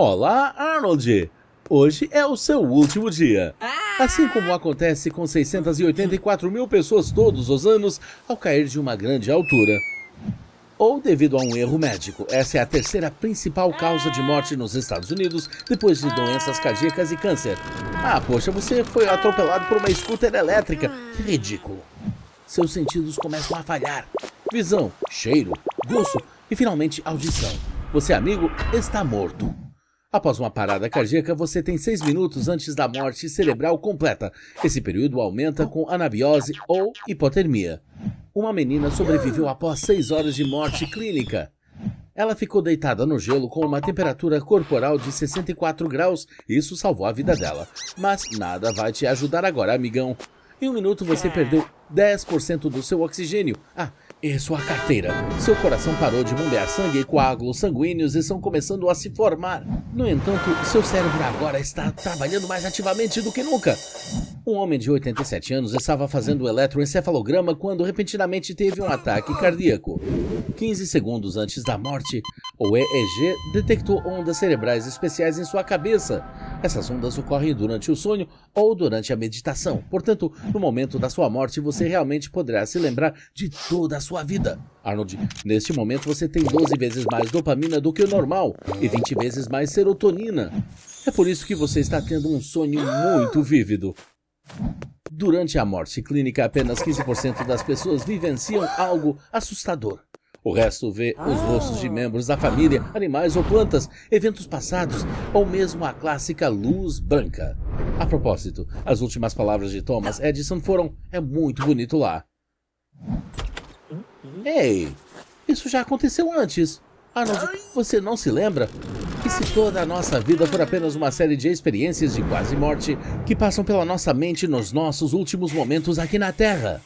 Olá, Arnold! Hoje é o seu último dia. Assim como acontece com 684 mil pessoas todos os anos ao cair de uma grande altura, ou devido a um erro médico. Essa é a terceira principal causa de morte nos Estados Unidos, depois de doenças cardíacas e câncer. Ah, poxa, você foi atropelado por uma scooter elétrica. Que ridículo. Seus sentidos começam a falhar. Visão, cheiro, gosto e, finalmente, audição. Você, amigo, está morto. Após uma parada cardíaca, você tem 6 minutos antes da morte cerebral completa. Esse período aumenta com anabiose ou hipotermia. Uma menina sobreviveu após 6 horas de morte clínica. Ela ficou deitada no gelo com uma temperatura corporal de 64 graus. Isso salvou a vida dela. Mas nada vai te ajudar agora, amigão. Em um minuto você perdeu 10% do seu oxigênio. Ah, e sua carteira. Seu coração parou de bombear sangue e coágulos sanguíneos estão começando a se formar. No entanto, seu cérebro agora está trabalhando mais ativamente do que nunca. Um homem de 87 anos estava fazendo o eletroencefalograma quando repentinamente teve um ataque cardíaco. 15 segundos antes da morte, o EEG detectou ondas cerebrais especiais em sua cabeça. Essas ondas ocorrem durante o sonho ou durante a meditação. Portanto, no momento da sua morte, você realmente poderá se lembrar de toda a sua vida. Arnold, neste momento você tem 12 vezes mais dopamina do que o normal e 20 vezes mais serotonina. É por isso que você está tendo um sonho muito vívido. Durante a morte clínica, apenas 15% das pessoas vivenciam algo assustador. O resto vê os rostos de membros da família, animais ou plantas, eventos passados ou mesmo a clássica luz branca. A propósito, as últimas palavras de Thomas Edison foram: "É muito bonito lá." Ei, isso já aconteceu antes. Arnold, você não se lembra? E se toda a nossa vida for apenas uma série de experiências de quase morte que passam pela nossa mente nos nossos últimos momentos aqui na Terra?